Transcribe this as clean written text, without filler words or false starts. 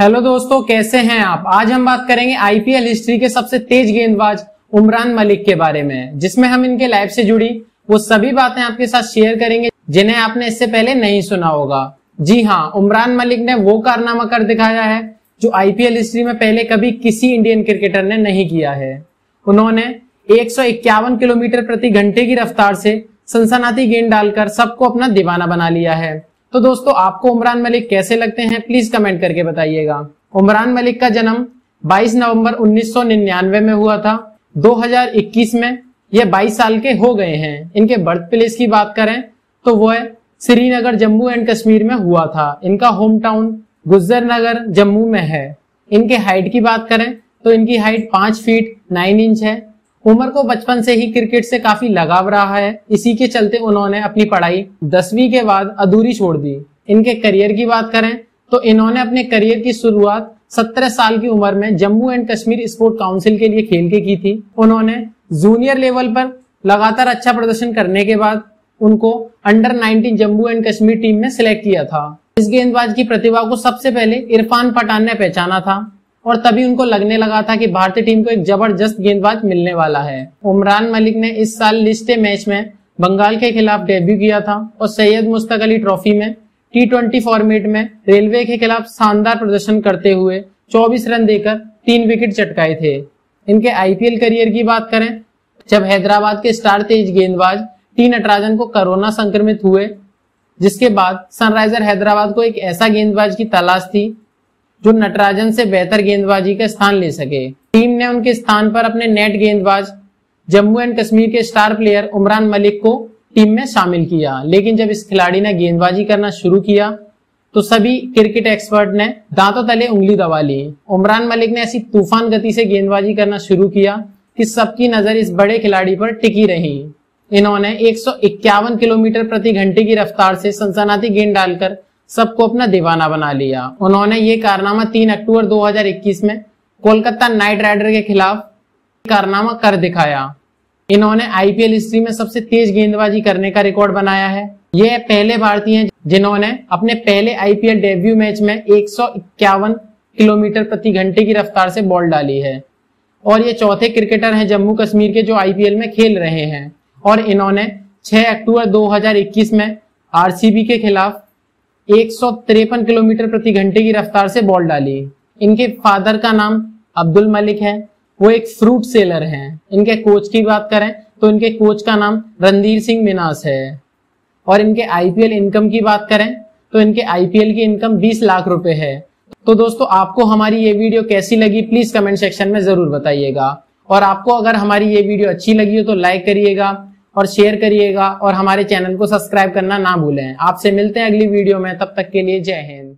Hello दोस्तों, कैसे हैं आप। आज हम बात करेंगे आईपीएल हिस्ट्री के सबसे तेज गेंदबाज उमरान मलिक के बारे में, जिसमें हम इनके लाइफ से जुड़ी वो सभी बातें आपके साथ शेयर करेंगे जिन्हें आपने इससे पहले नहीं सुना होगा। जी हां, उमरान मलिक ने वो कारनामा कर दिखाया है जो आईपीएल हिस्ट्री में पहले कभी किसी इंडियन क्रिकेटर ने नहीं किया है। उन्होंने 151 किलोमीटर प्रति घंटे की रफ्तार से सनसनाती गेंद डालकर सबको अपना दीवाना बना लिया है। तो दोस्तों, आपको उमरान मलिक कैसे लगते हैं प्लीज कमेंट करके बताइएगा। उमरान मलिक का जन्म 22 नवंबर 1999 में हुआ था। 2021 में ये 22 साल के हो गए हैं। इनके बर्थ प्लेस की बात करें तो वो है श्रीनगर, जम्मू एंड कश्मीर में हुआ था। इनका होम टाउन गुज्जर नगर जम्मू में है। इनके हाइट की बात करें तो इनकी हाइट 5 फीट 9 इंच है। उम्र को बचपन से ही क्रिकेट से काफी लगाव रहा है। इसी के चलते उन्होंने अपनी पढ़ाई 10वीं के बाद अधूरी छोड़ दी। इनके करियर की बात करें तो इन्होंने अपने करियर की शुरुआत 17 साल की उम्र में Jammu and Kashmir sport council के लिए खेल के की थी। उन्होंने जूनियर लेवल पर लगातार अच्छा प्रदर्शन करने के बाद उनको under 19 Jammu and Kashmir team में सिलेक्ट किया था। इस गेंदबाज की प्रतिभा को सबसे पहले इरफान पठान ने पहचाना था और तभी उनको लगने लगा था कि भारतीय टीम को एक जबरदस्त गेंदबाज मिलने वाला है। उमरान मलिक ने इस साल लिस्टे मैच में बंगाल के खिलाफ डेब्यू किया था और सैयद मुस्तक अली ट्रॉफी में T20 फॉर्मेट में रेलवे के खिलाफ शानदार प्रदर्शन करते हुए 24 रन देकर 3 विकेट चटकाए थे। इनके आईपीएल करियर की बात करें, जब हैदराबाद के स्टार तेज गेंदबाज टीन अटराजन को कोरोना संक्रमित हुए, जिसके बाद सनराइजर हैदराबाद को एक ऐसा गेंदबाज की तलाश थी जो नटराजन से बेहतर गेंदबाजी का स्थान ले सके। टीम ने उनके स्थान पर अपने नेट गेंदबाज जम्मू एंड कश्मीर के स्टार प्लेयर उमरान मलिक को टीम में शामिल किया, लेकिन जब इस खिलाड़ी ने गेंदबाजी करना शुरू किया तो सभी क्रिकेट एक्सपर्ट ने दांतों तले उंगली दबा ली। उमरान मलिक ने ऐसी तूफान गति से गेंदबाजी करना शुरू किया कि सबकी नजर इस बड़े खिलाड़ी पर टिकी रही। इन्होंने 151 किलोमीटर प्रति घंटे की रफ्तार से सनसनाती गेंद डालकर सबको अपना दीवाना बना लिया। उन्होंने ये कारनामा 3 अक्टूबर 2021 में कोलकाता नाइट राइडर्स के खिलाफ कारनामा कर दिखाया। इन्होंने आईपीएल हिस्ट्री में सबसे तेज गेंदबाजी करने का रिकॉर्ड बनाया है। ये पहले भारतीय हैं जिन्होंने अपने पहले आईपीएल डेब्यू मैच में 151 किलोमीटर प्रति घंटे की रफ्तार से बॉल डाली है और ये चौथे क्रिकेटर हैं जम्मू कश्मीर के जो आईपीएल में खेल रहे हैं। और इन्होंने 6 अक्टूबर 2021 में आरसीबी के खिलाफ 153 किलोमीटर प्रति घंटे की रफ्तार से बॉल डाली। इनके फादर का नाम अब्दुल मलिक है, वो एक फ्रूट सेलर हैं। इनके कोच की बात करें तो इनके कोच का नाम रणधीर सिंह मिनास है। और इनके आईपीएल इनकम की बात करें तो इनके आईपीएल की इनकम 20 लाख रुपए है। तो दोस्तों, आपको हमारी ये वीडियो कैसी लगी प्लीज कमेंट सेक्शन में जरूर बताइएगा। और आपको अगर हमारी ये वीडियो अच्छी लगी हो तो लाइक करिएगा और शेयर करिएगा और हमारे चैनल को सब्सक्राइब करना ना भूलें। आपसे मिलते हैं अगली वीडियो में, तब तक के लिए जय हिंद।